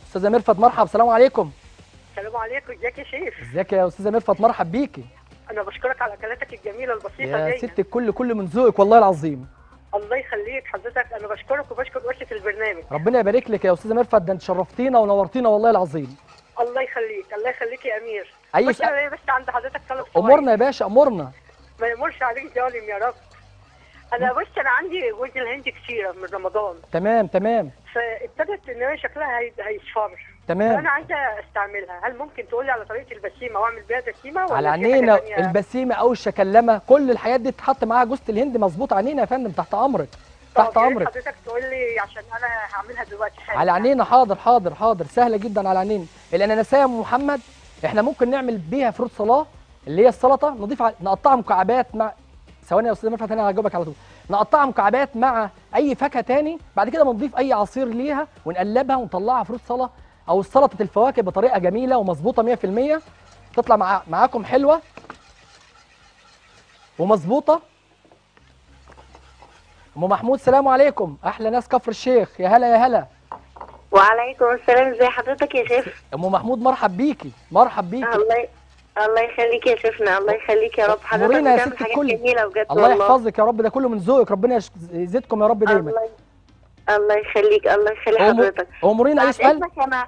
استاذه مرفت مرحب، السلام عليكم. السلام عليكم، ازيك يا شيخ؟ ازيك يا استاذه مرفت مرحب بيكي. انا بشكرك على اكلاتك الجميله البسيطه دي يا ست الكل، كل من ذوقك والله العظيم. الله يخليك حضرتك، انا بشكرك وبشكر وحده البرنامج. ربنا يبارك لك يا استاذه مرفت، ده انت شرفتينا ونورتينا والله العظيم. الله يخليك الله يخليك يا امير. ايوه بس انا بس عند حضرتك طلب صغير. امورنا يا باشا امورنا. ما يامرش عليك ظالم يا رب. انا بس انا عندي جوز الهند كتيره من رمضان. تمام تمام. فابتدت ان هي شكلها هيصفر. تمام. انا عايزه استعملها، هل ممكن تقولي على طريقه البسيمه واعمل بيها دسيمه ولا على عينينا البسيمه او الشكلمه، كل الحاجات دي تتحط معاها جوز الهند مظبوط. عينينا يا فندم تحت امرك تحت امرك. حضرتك تقول لي عشان انا هعملها دلوقتي حالا. على عينينا حاضر حاضر حاضر، سهله جدا على عينينا. الاناناسيه يا ام محمد احنا ممكن نعمل بيها فروت صلاه اللي هي السلطه، نضيف ع... نقطعها مكعبات مع ثواني يا استاذ مرفت انا هجاوبك على طول. نقطعها مكعبات مع اي فاكهه تاني، بعد كده بنضيف اي عصير ليها ونقلبها ونطلعها فروت صلاه او سلطه الفواكه بطريقه جميله ومظبوطه مية في المية، تطلع مع معاكم حلوه ومظبوطه. ام محمود السلام عليكم، احلى ناس كفر الشيخ، يا هلا يا هلا. وعليكم السلام، ازي حضرتك يا شيخ؟ ام محمود مرحب بيكي مرحب بيكي. الله الله يخليك يا شيخنا، الله يخليك يا رب، حضرتك بتعمل حاجات جميله بجد والله. الله يحفظك يا رب، ده كله من ذوقك، ربنا يزيدكم يا رب دايما. الله الله يخليك الله يخلي حضرتك. امورينا اي سؤال؟ انا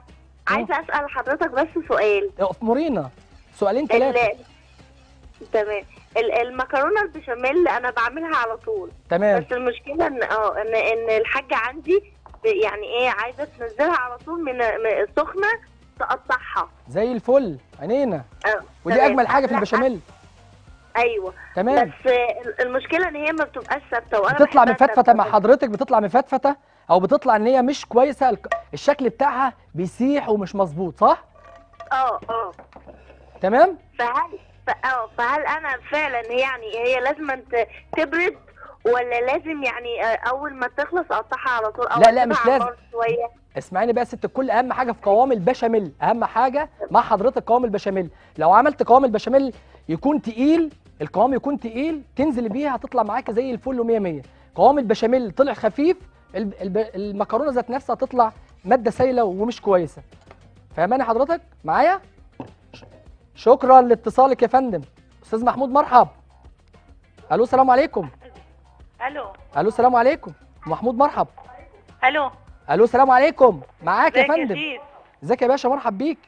عايزه اسال حضرتك بس سؤال. امورينا سؤالين ثلاثه. تمام. المكرونه البشاميل انا بعملها على طول. تمام. بس المشكله ان اه ان ان الحاجه عندي يعني ايه، عايزه تنزلها على طول من السخنه تقطعها. زي الفل عينينا. اه ودي تمام. اجمل حاجه في البشاميل. ايوه تمام. بس المشكله ان هي ما بتبقاش ثابته، وانا بتطلع مفتفته مع حضرتك، بتطلع مفتفته او بتطلع ان هي مش كويسه، الشكل بتاعها بيسيح ومش مظبوط صح؟ اه اه تمام. فهل اه فهل انا فعلا يعني هي لازم تبرد ولا لازم يعني اول ما تخلص اقطعها على طول؟ لا لا مش لازم، اسمعيني بقى يا ست الكل. اهم حاجه في قوام البشاميل، اهم حاجه مع حضرتك قوام البشاميل. لو عملت قوام البشاميل يكون تقيل، القوام يكون تقيل تنزل بيها هتطلع معاك زي الفل ومية مية. قوام البشاميل طلع خفيف المكرونه ذات نفسها هتطلع ماده سايله ومش كويسه. فاهماني حضرتك معايا؟ شكرا لاتصالك يا فندم. استاذ محمود مرحب. الو السلام عليكم. الو الو السلام عليكم. محمود مرحب. الو الو السلام عليكم. معاك يا فندم. ازيك يا باشا؟ مرحب بيك،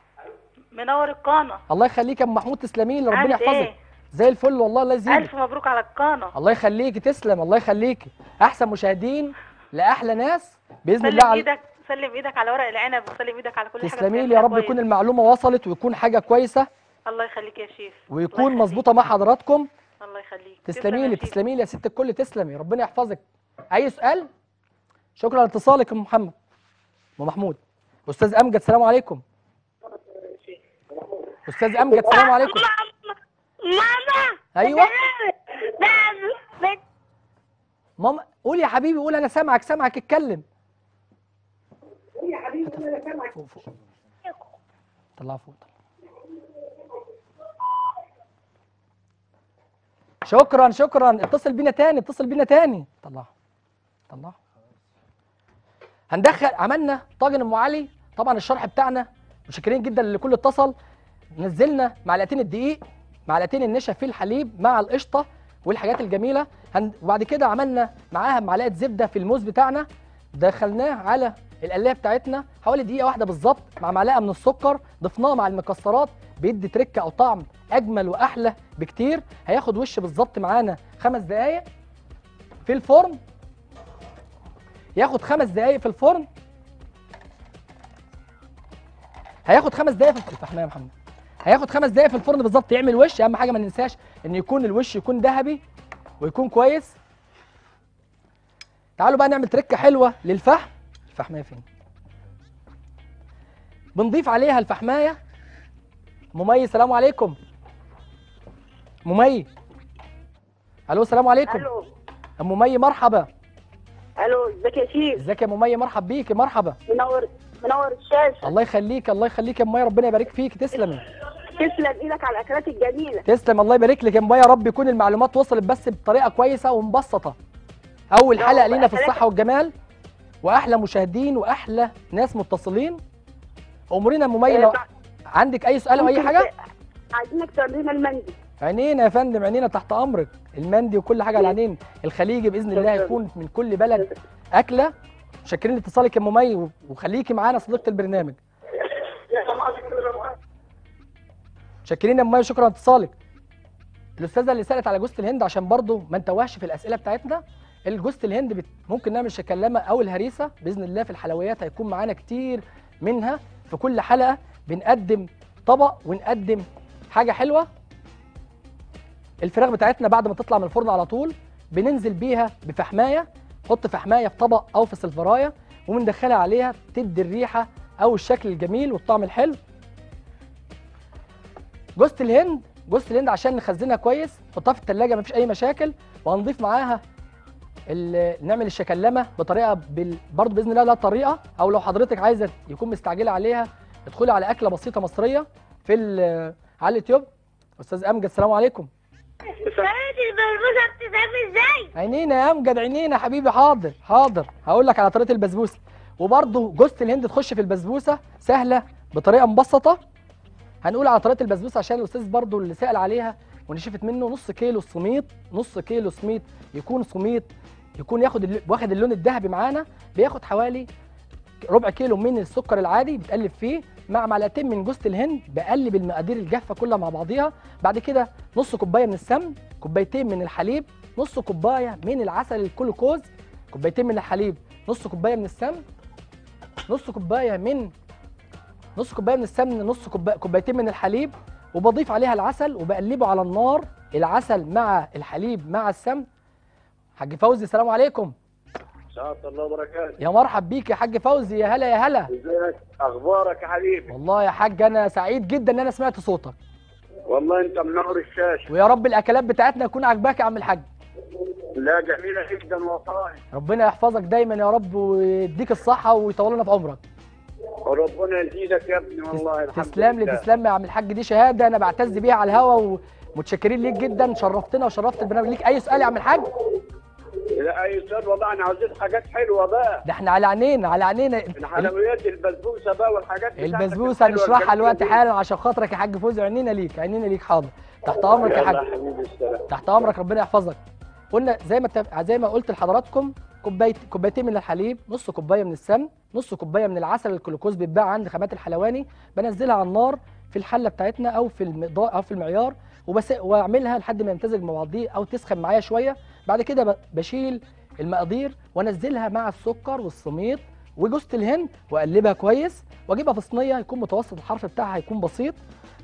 منور القناه. الله يخليك يا ام محمود، تسلمي لي، ربنا يحفظك. زي الفل والله، الله يزيدك. الف مبروك على القناه. الله يخليكي، تسلم. الله يخليكي، احسن مشاهدين لاحلى ناس باذن الله. سلم ايدك، سلم ايدك على ورق العنب، وسلم ايدك على كل حاجه. تسلمي لي يا رب، يكون المعلومه وصلت ويكون حاجه كويسه. الله يخليك يا شيف، ويكون مظبوطه مع حضراتكم. الله يخليك، تسلمي لي، تسلمي لي يا ست الكل، تسلمي، ربنا يحفظك. اي سؤال؟ شكرا لاتصالك يا ام محمد ام محمود. استاذ امجد سلام عليكم. استاذ امجد سلام عليكم. ماما. ايوه ماما، قول يا حبيبي، قول انا سامعك سامعك، اتكلم. قول يا حبيبي انا سامعك. فوق فوق، طلعها فوق. شكرا شكرا، اتصل بينا تاني، اتصل بينا تاني. طلعها طلعها. هندخل، عملنا طاجن ام علي، طبعا الشرح بتاعنا متشكرين جدا لكل اتصل. نزلنا معلقتين الدقيق، معلقتين النشا في الحليب مع القشطه والحاجات الجميله. وبعد كده عملنا معاها معلقه زبده في الموز بتاعنا، دخلناه على القلايه بتاعتنا حوالي دقيقه واحده بالظبط مع معلقه من السكر، ضفناه مع المكسرات، بيدي تركه او طعم اجمل واحلى بكتير. هياخد وش بالظبط معانا خمس دقائق في الفرن، ياخد خمس دقائق في الفرن، هياخد خمس دقائق في الفحمه يا محمد، هياخد خمس دقائق في الفرن بالظبط يعمل وش. اهم حاجه ما ننساش ان يكون الوش يكون ذهبي ويكون كويس. تعالوا بقى نعمل تركه حلوه للفحم. الفحمايه فين؟ بنضيف عليها الفحمايه. ممي سلام عليكم. ممي الو السلام عليكم. الو ام ممي مرحبا. الو ازيك يا شيخ؟ ازيك يا ممي، مرحب بيكي، مرحبا، منور منور الشاشه. الله يخليك، الله يخليك يا ممي، ربنا يبارك فيك، تسلمي. تسلم ايدك على الاكلات الجميله. تسلم، الله يبارك لك يا ممي، يا رب يكون المعلومات وصلت بس بطريقه كويسه ومبسطه. اول حلقه لينا في الصحه والجمال، واحلى مشاهدين واحلى ناس متصلين. امورينا يا ممي، لو عندك اي سؤال او اي حاجه. عايزينك تعمل لنا المندي. عينينا يا فندم، عينينا، تحت امرك. المندي وكل حاجه على عينينا. الخليجي باذن الله هيكون من كل بلد اكله. متشكرين لاتصالك يا ممي، وخليكي معانا صديقه البرنامج. متشكرين يا ممي، شكرا لاتصالك. الاستاذه اللي سالت على جوزة الهند، عشان برضو ما نتوهش في الاسئله بتاعتنا، الجوزة الهند بت... ممكن نعمل شكلامه او الهريسه باذن الله. في الحلويات هيكون معانا كتير منها، في كل حلقه بنقدم طبق ونقدم حاجه حلوه. الفراخ بتاعتنا بعد ما تطلع من الفرن على طول بننزل بيها بفحمايه، نحط فحمايه في طبق او في سلفرايه وبندخلها عليها، تدي الريحه او الشكل الجميل والطعم الحلو. جوزة الهند، جوزة الهند عشان نخزنها كويس نحطها في الثلاجه مفيش اي مشاكل. وهنضيف معاها نعمل الشكلمه بطريقه بال... برضه باذن الله لها طريقه، او لو حضرتك عايزه يكون مستعجله عليها ادخلي على اكله بسيطه مصريه في على اليوتيوب. استاذ امجد السلام عليكم. طريقه البسبوسه بتتعمل ازاي؟ عينينا يا امجد، عينينا حبيبي، حاضر حاضر، هقول لك على طريقه البسبوسه. وبرده جوزة الهند تخش في البسبوسه سهله بطريقه مبسطه. هنقول على طريقه البسبوسه عشان الاستاذ برده اللي سال عليها ونشفت منه. نص كيلو سميط، نص كيلو سميط، يكون سميط يكون ياخد واخد اللون الذهبي معانا، بياخد حوالي ربع كيلو من السكر العادي بتقلب فيه مع معلقتين من جوزة الهند، بقلب المقادير الجافه كلها مع بعضيها. بعد كده نص كوبايه من السمن، كوبايتين من الحليب، نص كوبايه من العسل الكلوكوز، كوبايتين من الحليب، نص كوبايه من السمن، نص كوبايه من نص كوبايه من السمن، نص كوبايه كوبايتين من الحليب، وبضيف عليها العسل وبقلبه على النار. العسل مع الحليب مع السمن. حاج فوزي السلام عليكم. شاء الله وبركاته. يا مرحب بيك يا حاج فوزي، يا هلا يا هلا. ازيك، اخبارك يا حبيبي؟ والله يا حاج انا سعيد جدا ان انا سمعت صوتك. والله انت منور الشاشه. ويا رب الاكلات بتاعتنا تكون عاجباك يا عم الحاج. لا جميلة جدا والله. ربنا يحفظك دايما يا رب ويديك الصحة ويطول لنا في عمرك. ربنا يزيدك يا ابني والله. الحمد تسلم لله. لي تسلم يا عم الحاج، دي شهادة أنا بعتز بيها على الهوا، ومتشكرين ليك جدا، شرفتنا وشرفت البرنامج. ليك أي سؤال يا عم الحاج؟ لا أي سؤال والله، أنا عاوزين حاجات حلوة بقى. ده احنا على عينينا على عينينا. الحلويات البسبوسة بقى والحاجات دي. البسبوسة هنشرحها دلوقتي حالا عشان خاطرك يا حاج فوزي، عينينا ليك عينينا ليك. حاضر تحت أمرك يا حاج. تحت أمرك ربنا يحفظك. قلنا زي ما زي ما قلت لحضراتكم، كوبايه كوبايتين من الحليب، نص كوبايه من السمن، نص كوبايه من العسل الكلوكوز بيتباع عند خامات الحلواني، بنزلها على النار في الحله بتاعتنا او في المقدار او في المعيار، وبس واعملها لحد ما يمتزج مع بعضيه او تسخن معايا شويه. بعد كده بشيل المقادير وانزلها مع السكر والسميط وجوز الهند واقلبها كويس، واجيبها في صينيه يكون متوسط الحرف بتاعها هيكون بسيط،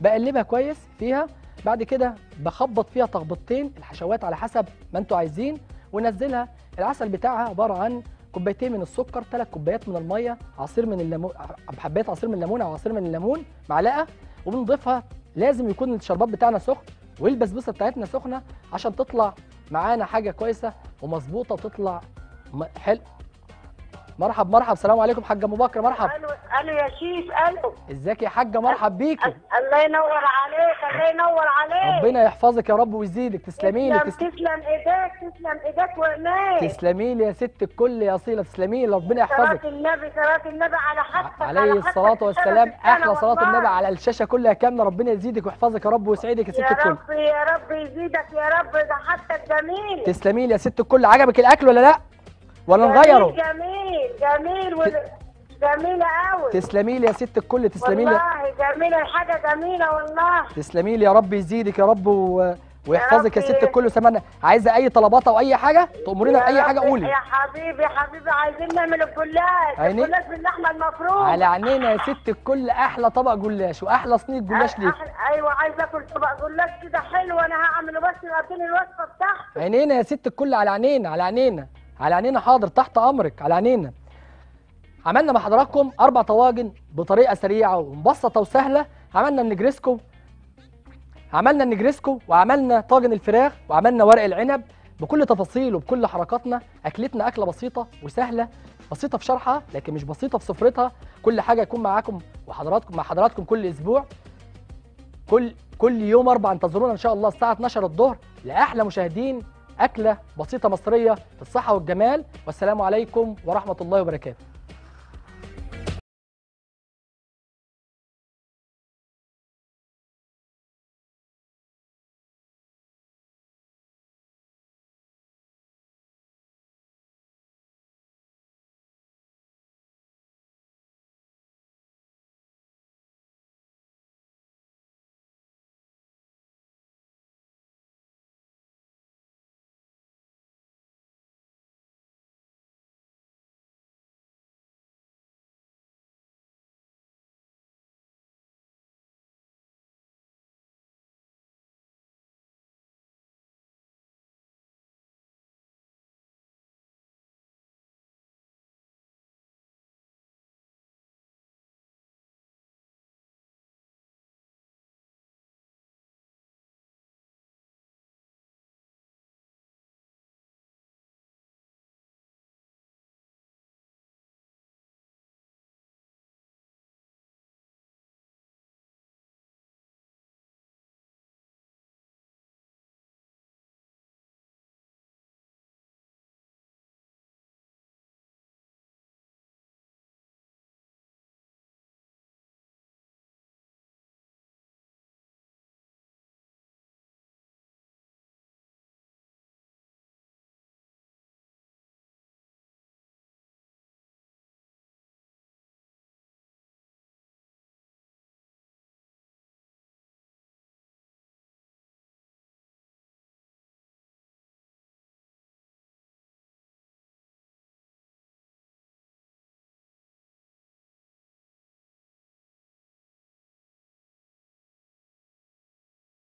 بقلبها كويس فيها. بعد كده بخبط فيها تخبطتين الحشوات على حسب ما انتوا عايزين ونزلها. العسل بتاعها عباره عن كوبايتين من السكر، ثلاث كوبايات من الميه، عصير من الليمون، حبات عصير من الليمون او عصير من الليمون، معلقه، وبنضيفها. لازم يكون الشربات بتاعنا سخن والبسبوسه بتاعتنا سخنه عشان تطلع معانا حاجه كويسه ومظبوطه وتطلع حلو. مرحب مرحب، السلام عليكم حاجه ام بكر. مرحب. الو الو يا شيف. الو ازيك يا حاجه؟ مرحب بيكي. الله ينور عليك الله ينور عليك، ربنا يحفظك يا رب ويزيدك. تسلمي لي. تسلم تسلم ايديك تسلم ايديك وعينيك. تسلمي لي يا ست الكل يا اصيله، تسلمي لي ربنا يحفظك. صلاه النبي صلاه النبي على حسب عليه الصلاه والسلام. احلى صلاه النبي على الشاشه كلها كامله. ربنا يزيدك ويحفظك يا رب ويسعدك يا ست الكل. يا رب يا رب يزيدك يا رب، ده حتى الجميل. تسلمي لي يا ست الكل. عجبك الاكل ولا لا؟ ولا نغيره؟ جميل جميل و... جميله قوي. تسلمي لي يا ست الكل، تسلمي لي والله. جميله الحاجه جميله والله. تسلمي لي يا رب يزيدك يا رب و... ويحفظك يا, يا ست الكل. سمعنا عايزه اي طلبات او اي حاجه تأمرينا باي حاجه قولي. يا حبيبي يا حبيبي عايزين نعمل الجلاش. الجلاش باللحمه المفرومه على عينينا يا ست الكل. احلى طبق جلاش واحلى صينيه جلاش ليك. ايوه عايزه اكل طبق جلاش كده حلو. انا هعمله بس اديني الوصفه بتاعته. عينينا يا ست الكل على عينينا على عينينا على عينينا. حاضر تحت امرك على عينينا. عملنا مع حضراتكم اربع طواجن بطريقه سريعه ومبسطه وسهله. عملنا النجريسكو عملنا النجريسكو وعملنا طاجن الفراخ وعملنا ورق العنب بكل تفاصيل وبكل حركاتنا. اكلتنا اكله بسيطه وسهله، بسيطه في شرحها لكن مش بسيطه في سفرتها. كل حاجه يكون معاكم وحضراتكم مع حضراتكم كل اسبوع، كل كل يوم اربع. انتظرونا ان شاء الله الساعه اتناشر الظهر لاحلى مشاهدين أكلة بسيطة مصرية في الصحة والجمال. والسلام عليكم ورحمة الله وبركاته.